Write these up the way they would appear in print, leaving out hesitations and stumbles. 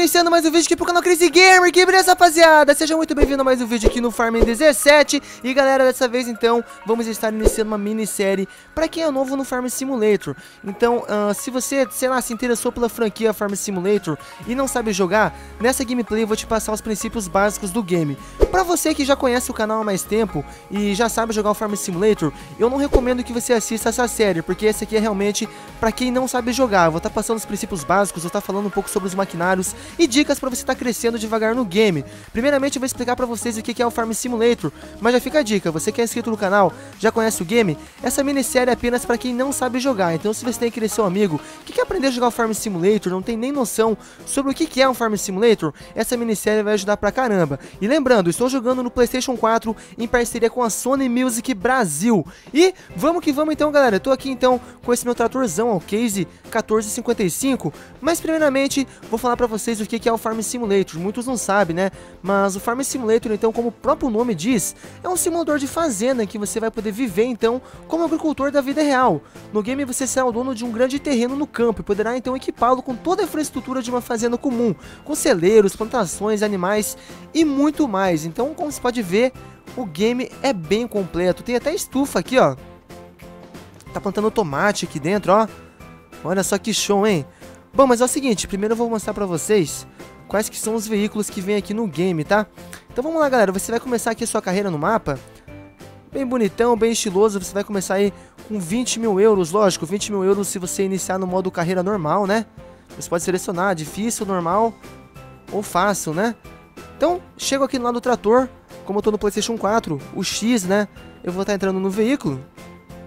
iniciando mais um vídeo aqui pro canal Crazy Gamer, que beleza, rapaziada? Sejam muito bem-vindos a mais um vídeo aqui no Farming 17. E galera, dessa vez então, vamos estar iniciando uma minissérie pra quem é novo no Farming Simulator. Então, se você, sei lá, se interessou pela franquia Farming Simulator e não sabe jogar, nessa gameplay eu vou te passar os princípios básicos do game. Pra você que já conhece o canal há mais tempo e já sabe jogar o Farming Simulator, eu não recomendo que você assista essa série, porque essa aqui é realmente pra quem não sabe jogar. Eu vou estar passando os princípios básicos, eu vou estar falando um pouco sobre os maquinários e dicas pra você estar crescendo devagar no game. Primeiramente eu vou explicar pra vocês o que é o Farm Simulator, mas já fica a dica, você que é inscrito no canal, já conhece o game, essa minissérie é apenas pra quem não sabe jogar. Então se você tem aquele seu amigo que quer aprender a jogar o Farm Simulator, não tem nem noção sobre o que é um Farm Simulator, essa minissérie vai ajudar pra caramba. E lembrando, estou jogando no Playstation 4 em parceria com a Sony Music Brasil. E vamos que vamos então galera, eu tô aqui então com esse meu tratorzão, o Case 1455, mas primeiramente vou falar pra vocês o que é o Farm Simulator. Muitos não sabem, né? Mas o Farm Simulator, então, como o próprio nome diz, é um simulador de fazenda em que você vai poder viver, então, como agricultor da vida real. No game você será o dono de um grande terreno no campo e poderá, então, equipá-lo com toda a infraestrutura de uma fazenda comum, com celeiros, plantações, animais e muito mais. Então, como você pode ver, o game é bem completo. Tem até estufa aqui, ó. Tá plantando tomate aqui dentro, ó. Olha só que show, hein? Bom, mas é o seguinte, primeiro eu vou mostrar pra vocês quais que são os veículos que vem aqui no game, tá? Então vamos lá, galera, você vai começar aqui a sua carreira no mapa, bem bonitão, bem estiloso, você vai começar aí com 20 mil euros, lógico, 20 mil euros se você iniciar no modo carreira normal, né? Você pode selecionar difícil, normal ou fácil, né? Então, chego aqui no lado do trator, como eu tô no Playstation 4, o X, né? Eu vou estar entrando no veículo,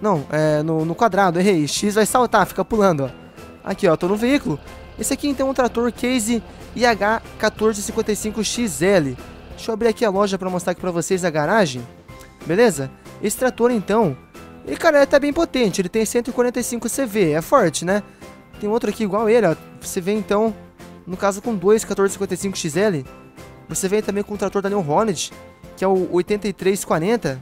não, é no quadrado, errei, X vai saltar, fica pulando, ó. Aqui ó, tô no veículo. Esse aqui então é um trator Case IH 1455XL. Deixa eu abrir aqui a loja pra mostrar aqui pra vocês a garagem. Beleza? Esse trator então, ele cara, ele tá bem potente. Ele tem 145 CV, é forte, né? Tem outro aqui igual ele, ó. Você vê então, no caso com dois 1455XL. Você vem também com o trator da New Holland, que é o 8340.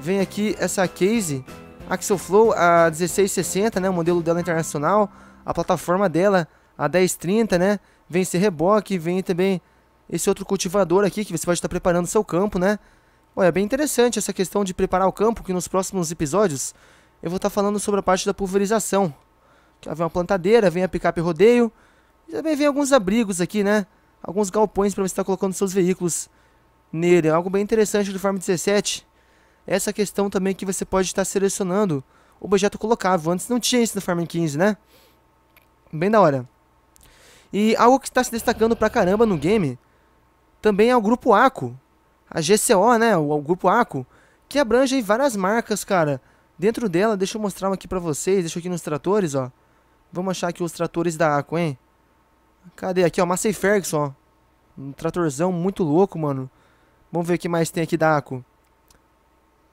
Vem aqui essa Case Axelflow a 1660, né, o modelo dela internacional, a plataforma dela a 1030, né, vem esse reboque, vem também esse outro cultivador aqui que você pode estar preparando seu campo, né. Olha, é bem interessante essa questão de preparar o campo, que nos próximos episódios eu vou estar falando sobre a parte da pulverização. Aqui vem uma plantadeira, vem a picape rodeio, e também vem alguns abrigos aqui, né, alguns galpões para você estar colocando seus veículos nele, é algo bem interessante do Farm 17. Essa questão também que você pode estar selecionando o objeto colocável. Antes não tinha isso no Farming 15, né? Bem da hora. E algo que está se destacando pra caramba no game também é o grupo AGCO. A GCO, né? O grupo AGCO, que abrange várias marcas, cara. Dentro dela, deixa eu mostrar uma aqui pra vocês. Deixa eu aqui nos tratores, ó. Vamos achar aqui os tratores da AGCO, hein? Cadê? Aqui, ó. Massey Ferguson, ó. Um tratorzão muito louco, mano. Vamos ver o que mais tem aqui da AGCO.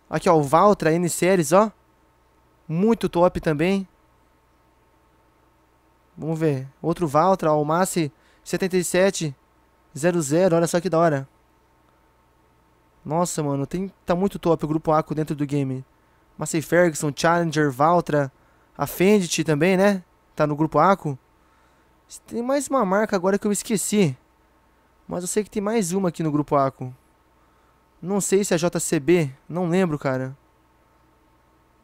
Aqui, ó, o Valtra N-Series, ó. Muito top também. Vamos ver. Outro Valtra, ó, o Massey 7700. Olha só que da hora. Nossa, mano, tá muito top o grupo AGCO dentro do game. Massey Ferguson, Challenger, Valtra. A Fendt também, né? Tá no grupo AGCO. Tem mais uma marca agora que eu esqueci. Mas eu sei que tem mais uma aqui no grupo AGCO. Não sei se é JCB, não lembro, cara.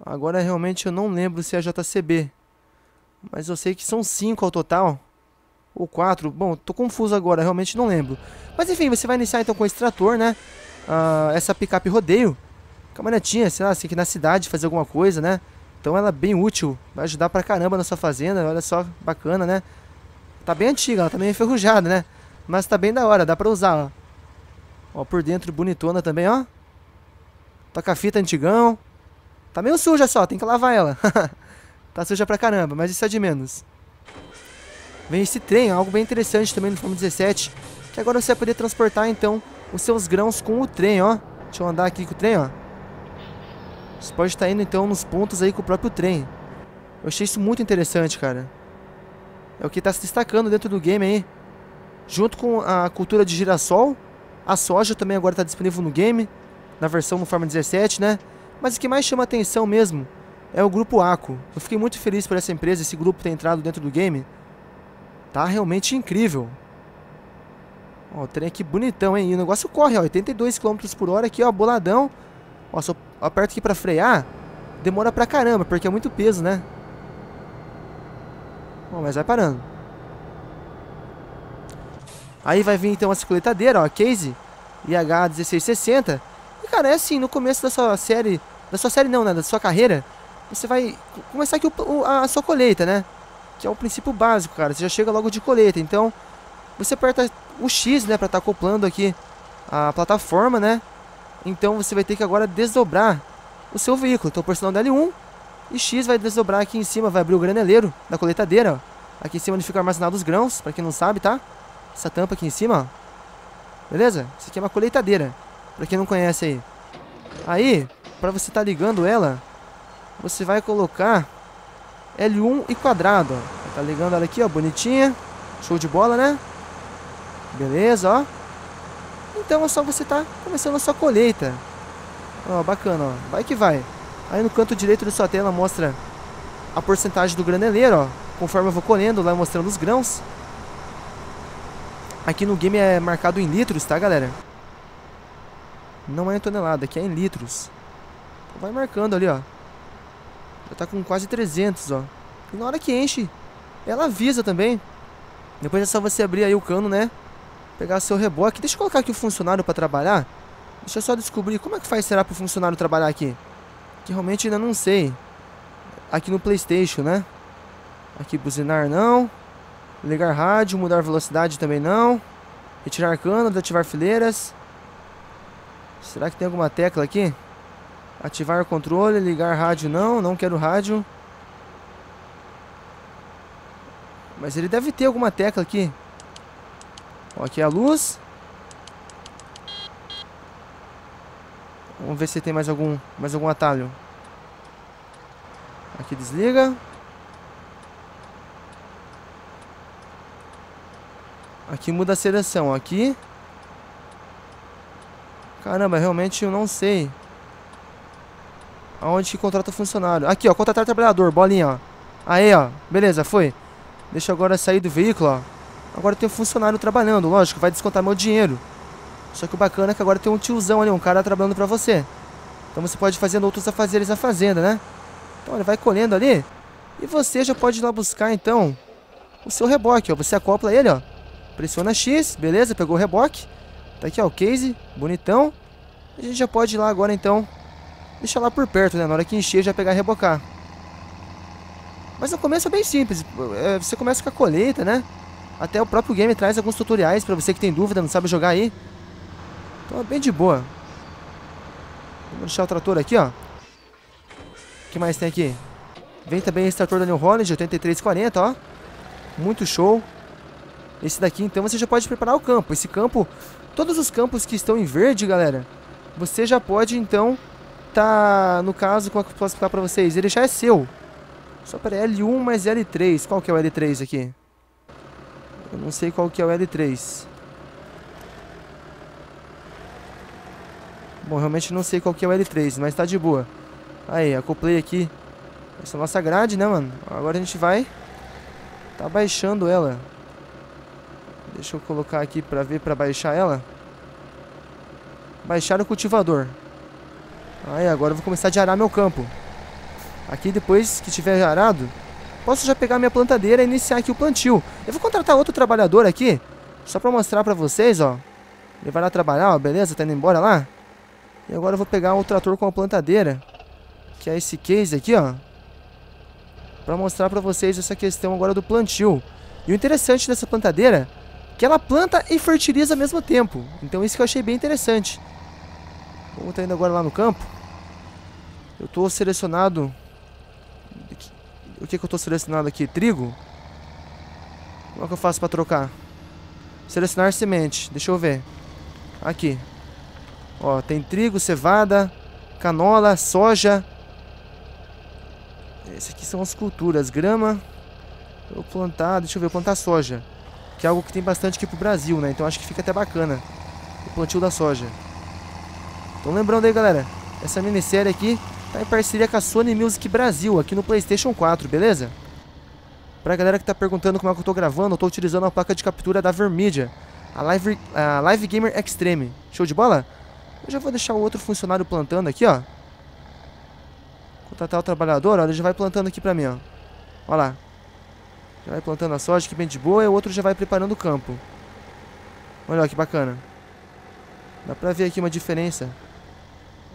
Agora realmente eu não lembro se é JCB. Mas eu sei que são 5 ao total. Ou 4, bom, tô confuso agora, realmente não lembro. Mas enfim, você vai iniciar então com esse trator, né? Essa picape rodeio. Caminhonetinha, sei lá, assim que na cidade fazer alguma coisa, né? Então ela é bem útil, vai ajudar pra caramba na sua fazenda, olha só, bacana, né? Tá bem antiga, ela tá meio enferrujada, né? Mas tá bem da hora, dá pra usar, ó. Ó, por dentro, bonitona também, ó. Toca-fita antigão. Tá meio suja só, tem que lavar ela. Tá suja pra caramba, mas isso é de menos. Vem esse trem, algo bem interessante também no Farm 17. Que agora você vai poder transportar, então, os seus grãos com o trem, ó. Deixa eu andar aqui com o trem, ó. Você pode estar indo, então, nos pontos aí com o próprio trem. Eu achei isso muito interessante, cara. É o que tá se destacando dentro do game aí. Junto com a cultura de girassol. A soja também agora está disponível no game, na versão no Farm 17, né? Mas o que mais chama atenção mesmo é o grupo AGCO. Eu fiquei muito feliz por essa empresa, esse grupo ter entrado dentro do game. Tá realmente incrível. Ó, o trem aqui bonitão, hein? E o negócio corre, ó, 82 km por hora aqui, ó, boladão. Ó, só aperto aqui pra frear, demora pra caramba, porque é muito peso, né? Ó, mas vai parando. Aí vai vir então a colheitadeira, ó, Case IH 1455XL. E cara, é assim, no começo da sua série, não, né, da sua carreira, você vai começar aqui a sua colheita, né? Que é o princípio básico, cara, você já chega logo de colheita, então você aperta o X, né, pra estar acoplando aqui a plataforma, né? Então você vai ter que agora desdobrar o seu veículo, então pressionando L1 e X vai desdobrar aqui em cima, vai abrir o graneleiro da colheitadeira, ó. Aqui em cima onde fica armazenado os grãos, pra quem não sabe, tá? Essa tampa aqui em cima, ó. Beleza? Isso aqui é uma colheitadeira, pra quem não conhece aí. Aí, pra você tá ligando ela, você vai colocar L1 e quadrado, ó. Tá ligando ela aqui, ó, bonitinha. Show de bola, né? Beleza, ó. Então é só você tá começando a sua colheita. Ó, bacana, ó. Vai que vai. Aí no canto direito da sua tela mostra a porcentagem do graneleiro, ó. Conforme eu vou colhendo, lá mostrando os grãos. Aqui no game é marcado em litros, tá, galera? Não é em tonelada, aqui é em litros. Então vai marcando ali, ó. Já tá com quase 300, ó. E na hora que enche, ela avisa também. Depois é só você abrir aí o cano, né? Pegar seu reboque. Deixa eu colocar aqui o funcionário pra trabalhar. Deixa eu só descobrir como é que faz, será, pro funcionário trabalhar aqui? Que realmente ainda não sei. Aqui no Playstation, né? Aqui buzinar não. Ligar rádio, mudar velocidade também não. Retirar cano, desativar fileiras. Será que tem alguma tecla aqui? Ativar o controle, ligar rádio não, não quero rádio. Mas ele deve ter alguma tecla aqui. Ó, aqui é a luz. Vamos ver se tem mais algum, atalho. Aqui desliga. Aqui muda a seleção, aqui. Caramba, realmente eu não sei aonde que contrata o funcionário. Aqui, ó, contratar trabalhador, bolinha, ó. Aí, ó, beleza, foi. Deixa eu agora sair do veículo, ó. Agora tem um funcionário trabalhando, lógico, vai descontar meu dinheiro. Só que o bacana é que agora tem um tiozão ali, um cara trabalhando pra você. Então você pode fazer outros afazeres na fazenda, né? Então ele vai colhendo ali. E você já pode ir lá buscar, então, o seu reboque, ó. Você acopla ele, ó. Pressiona X, beleza, pegou o reboque. Tá aqui, ó, o Case, bonitão. A gente já pode ir lá agora, então. Deixa lá por perto, né, na hora que encher já pegar e rebocar. Mas no começo é bem simples. Você começa com a colheita, né. Até o próprio game traz alguns tutoriais pra você que tem dúvida, não sabe jogar aí. Então é bem de boa. Vamos deixar o trator aqui, ó. O que mais tem aqui? Vem também esse trator da New Holland 8340, ó. Muito show. Esse daqui, então, você já pode preparar o campo. Esse campo, todos os campos que estão em verde, galera, você já pode, então, tá... No caso, como é que eu posso explicar pra vocês? Ele já é seu. Só para L1 mais L3. Qual que é o L3 aqui? Eu não sei qual que é o L3. Bom, realmente não sei qual que é o L3, mas tá de boa. Aí, acoplei aqui essa nossa grade, né, mano? Agora a gente vai... Tá baixando ela. Deixa eu colocar aqui pra ver, pra baixar ela. Baixar o cultivador. Aí, agora eu vou começar a arar meu campo. Aqui, depois que tiver arado, posso já pegar minha plantadeira e iniciar aqui o plantio. Eu vou contratar outro trabalhador aqui, só pra mostrar pra vocês, ó. Ele vai lá trabalhar, ó, beleza? Tá indo embora lá. E agora eu vou pegar um trator com a plantadeira, que é esse Case aqui, ó. Pra mostrar pra vocês essa questão agora do plantio. E o interessante dessa plantadeira... Que ela planta e fertiliza ao mesmo tempo. Então isso que eu achei bem interessante. Vamos tá indo agora lá no campo. Eu tô selecionado. O que que eu tô selecionado aqui? Trigo? Como é que eu faço pra trocar? Selecionar semente, deixa eu ver. Aqui. Ó, tem trigo, cevada, canola, soja. Essas aqui são as culturas. Grama. Eu vou plantar, deixa eu ver, plantar soja. Que é algo que tem bastante aqui pro Brasil, né? Então acho que fica até bacana o plantio da soja. Então lembrando aí, galera, essa minissérie aqui tá em parceria com a Sony Music Brasil, aqui no Playstation 4, beleza? Pra galera que tá perguntando como é que eu tô gravando, eu tô utilizando a placa de captura da AVerMedia. A Live Gamer Extreme. Show de bola? Eu já vou deixar o outro funcionário plantando aqui, ó. Contratar o trabalhador, ó. Ele já vai plantando aqui pra mim, ó. Ó lá. Já vai plantando a soja, que bem de boa. E o outro já vai preparando o campo. Olha, ó, que bacana. Dá pra ver aqui uma diferença.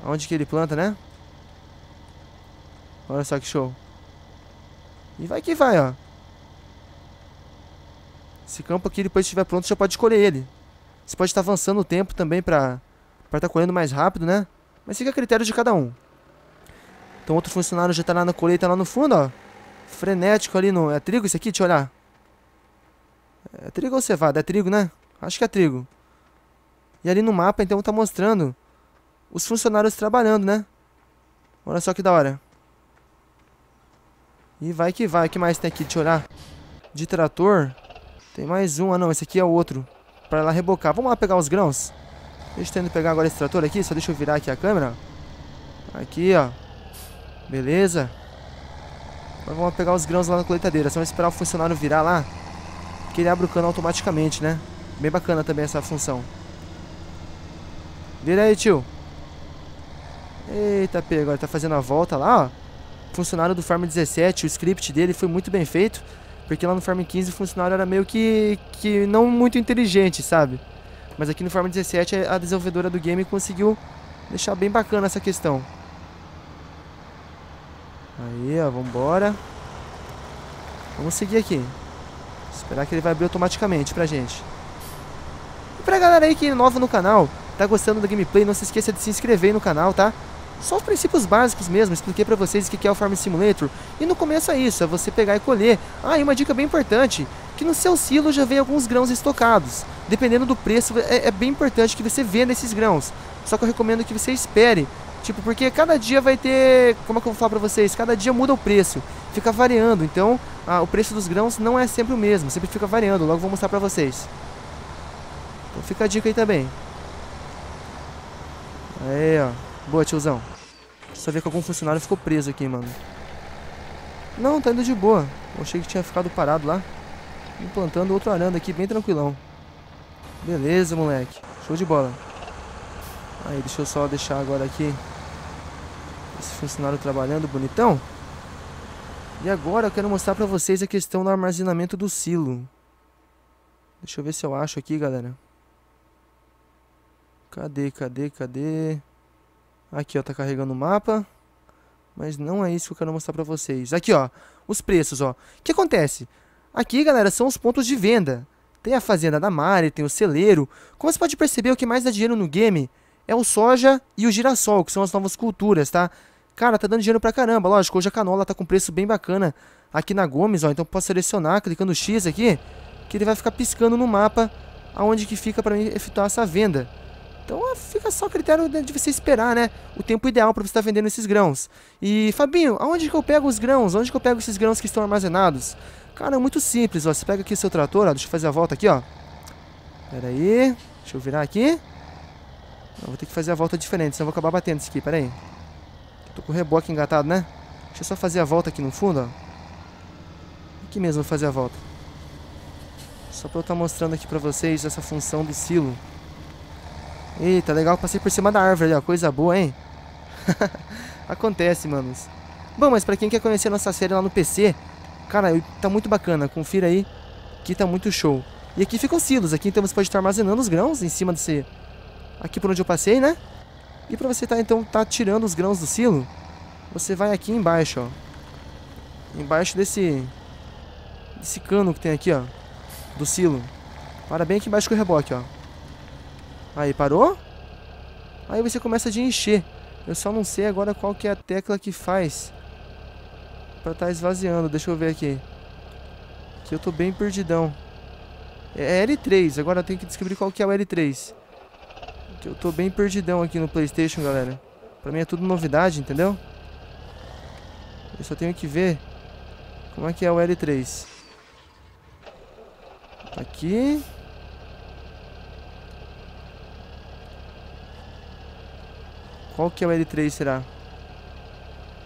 Aonde que ele planta, né? Olha só que show. E vai que vai, ó. Esse campo aqui, depois que estiver pronto, você já pode escolher ele. Você pode estar avançando o tempo também pra estar colhendo mais rápido, né? Mas fica a critério de cada um. Então outro funcionário já tá lá na colheita, lá no fundo, ó. Frenético ali no... É trigo isso aqui? Deixa eu olhar. É trigo ou cevada? É trigo, né? Acho que é trigo. E ali no mapa, então, tá mostrando os funcionários trabalhando, né? Olha só que da hora. E vai que vai. O que mais tem aqui? Deixa eu olhar. De trator... Tem mais um. Ah, não. Esse aqui é o outro. Pra lá rebocar. Vamos lá pegar os grãos. Deixa eu tentar pegar agora esse trator aqui. Só deixa eu virar aqui a câmera. Aqui, ó. Beleza. Agora vamos pegar os grãos lá na colheitadeira. Só vamos esperar o funcionário virar lá. Porque ele abre o cano automaticamente, né? Bem bacana também essa função. Vira aí, tio. Eita, pega. Agora tá fazendo a volta lá, ó. O funcionário do Farm 17. O script dele foi muito bem feito. Porque lá no Farm 15 o funcionário era meio que não muito inteligente, sabe? Mas aqui no Farm 17 a desenvolvedora do game conseguiu deixar bem bacana essa questão. Aí, ó, vambora. Vamos seguir aqui. Esperar que ele vai abrir automaticamente pra gente. E pra galera aí que é nova no canal, tá gostando do gameplay, não se esqueça de se inscrever aí no canal, tá? Só os princípios básicos mesmo, expliquei pra vocês o que é o Farm Simulator. E no começo é isso, é você pegar e colher. Ah, e uma dica bem importante, que no seu silo já vem alguns grãos estocados. Dependendo do preço, é bem importante que você venda esses grãos. Só que eu recomendo que você espere. Tipo, porque cada dia vai ter... Como é que eu vou falar pra vocês? Cada dia muda o preço. Fica variando, então o preço dos grãos não é sempre o mesmo. Sempre fica variando, logo vou mostrar pra vocês. Então fica a dica aí também. Aí, ó. Boa, tiozão. Só ver que algum funcionário ficou preso aqui, mano. Não, tá indo de boa. Eu achei que tinha ficado parado lá. Implantando outro arando aqui, bem tranquilão. Beleza, moleque. Show de bola. Aí, deixa eu só deixar agora aqui esse funcionário trabalhando bonitão. E agora eu quero mostrar pra vocês a questão do armazenamento do silo. Deixa eu ver se eu acho aqui, galera. Cadê? Aqui, ó, tá carregando o mapa. Mas não é isso que eu quero mostrar pra vocês. Aqui, ó, os preços, ó. O que acontece? Aqui, galera, são os pontos de venda. Tem a fazenda da Mari, tem o celeiro. Como você pode perceber, o que mais dá dinheiro no game é o soja e o girassol, que são as novas culturas, tá? Cara, tá dando dinheiro pra caramba, lógico. Hoje a canola tá com preço bem bacana aqui na Gomes, ó. Então posso selecionar, clicando X aqui, que ele vai ficar piscando no mapa aonde que fica pra mim efetuar essa venda. Então fica só o critério de você esperar, né? O tempo ideal para você estar vendendo esses grãos. E, Fabinho, aonde que eu pego os grãos? Onde que eu pego esses grãos que estão armazenados? Cara, é muito simples, ó. Você pega aqui o seu trator, ó. Deixa eu fazer a volta aqui, ó. Pera aí. Deixa eu virar aqui. Eu vou ter que fazer a volta diferente, senão eu vou acabar batendo isso aqui. Pera aí. Eu tô com o reboque engatado, né? Deixa eu só fazer a volta aqui no fundo, ó. Aqui mesmo eu vou fazer a volta. Só para eu estar mostrando aqui para vocês essa função do silo. Eita, legal, passei por cima da árvore ali, ó. Coisa boa, hein? Acontece, manos. Bom, mas pra quem quer conhecer a nossa série lá no PC, cara, tá muito bacana. Confira aí que tá muito show. E aqui ficam os silos. Aqui então você pode estar armazenando os grãos em cima desse... Aqui por onde eu passei, né? E pra você tá tirando os grãos do silo, você vai aqui embaixo, ó. Embaixo desse cano que tem aqui, ó. Do silo. Para bem aqui embaixo com o reboque, ó. Aí, parou? Aí você começa a encher. Eu só não sei agora qual que é a tecla que faz pra tá esvaziando. Deixa eu ver aqui. Que eu tô bem perdidão. É L3. Agora eu tenho que descobrir qual que é o L3. Que eu tô bem perdidão aqui no PlayStation, galera. Pra mim é tudo novidade, entendeu? Eu só tenho que ver como é que é o L3. Aqui... Qual que é o L3, será?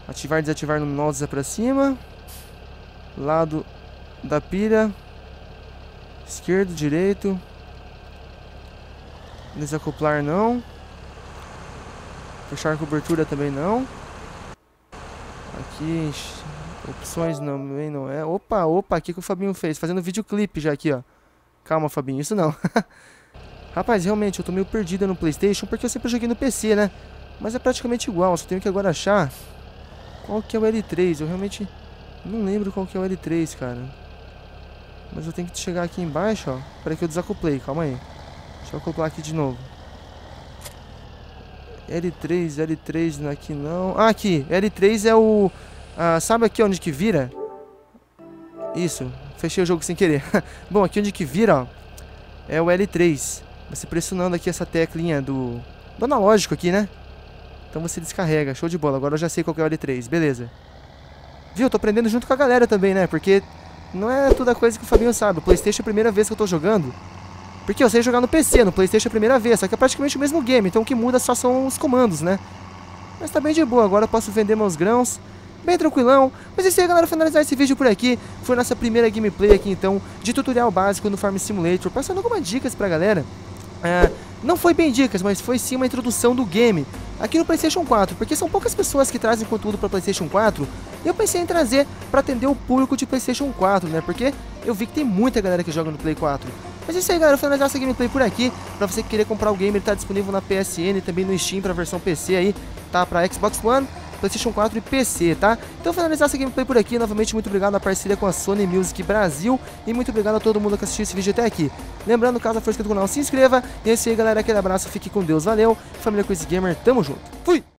Ativar e desativar no mouse pra cima. Lado da pilha. Esquerdo, direito. Desacoplar não. Fechar cobertura também não. Aqui, opções também não é. Opa, opa, o que o Fabinho fez? Fazendo videoclipe já aqui, ó. Calma, Fabinho, isso não. Rapaz, realmente, eu tô meio perdida no Playstation, porque eu sempre joguei no PC, né? Mas é praticamente igual, só tenho que agora achar qual que é o L3. Eu realmente não lembro qual que é o L3, cara. Mas eu tenho que chegar aqui embaixo, ó. Peraí que eu desacoplei, calma aí. Deixa eu acoplar aqui de novo. L3 aqui não. Ah, aqui, L3 é o... Ah, sabe aqui onde que vira? Isso, fechei o jogo sem querer. Bom, aqui onde que vira, ó, é o L3. Você pressionando aqui essa teclinha do analógico aqui, né? Então você descarrega, show de bola. Agora eu já sei qual que é o L3, beleza. Viu, eu tô aprendendo junto com a galera também, né? Porque não é toda coisa que o Fabinho sabe. O Playstation é a primeira vez que eu tô jogando. Porque eu sei jogar no PC, no Playstation é a primeira vez. Só que é praticamente o mesmo game, então o que muda só são os comandos, né? Mas tá bem de boa, agora eu posso vender meus grãos. Bem tranquilão. Mas é isso aí, galera, finalizar esse vídeo por aqui. Foi nossa primeira gameplay aqui, então, de tutorial básico no Farm Simulator. Passando algumas dicas pra galera. Não foi bem dicas, mas foi sim uma introdução do game aqui no Playstation 4, porque são poucas pessoas que trazem conteúdo para Playstation 4, e eu pensei em trazer para atender o público de Playstation 4, né, porque eu vi que tem muita galera que joga no Play 4. Mas é isso aí, galera, eu vou finalizar essa gameplay por aqui. Para você que querer comprar o game, ele tá disponível na PSN e também no Steam para versão PC aí, tá, para Xbox One, Playstation 4 e PC, tá? Então, finalizar essa gameplay por aqui. Novamente, muito obrigado à parceria com a Sony Music Brasil e muito obrigado a todo mundo que assistiu esse vídeo até aqui. Lembrando, caso for inscrito no canal, se inscreva. E é isso aí, galera. Aquele abraço, fique com Deus, valeu. Família Crazy Gamer, tamo junto. Fui!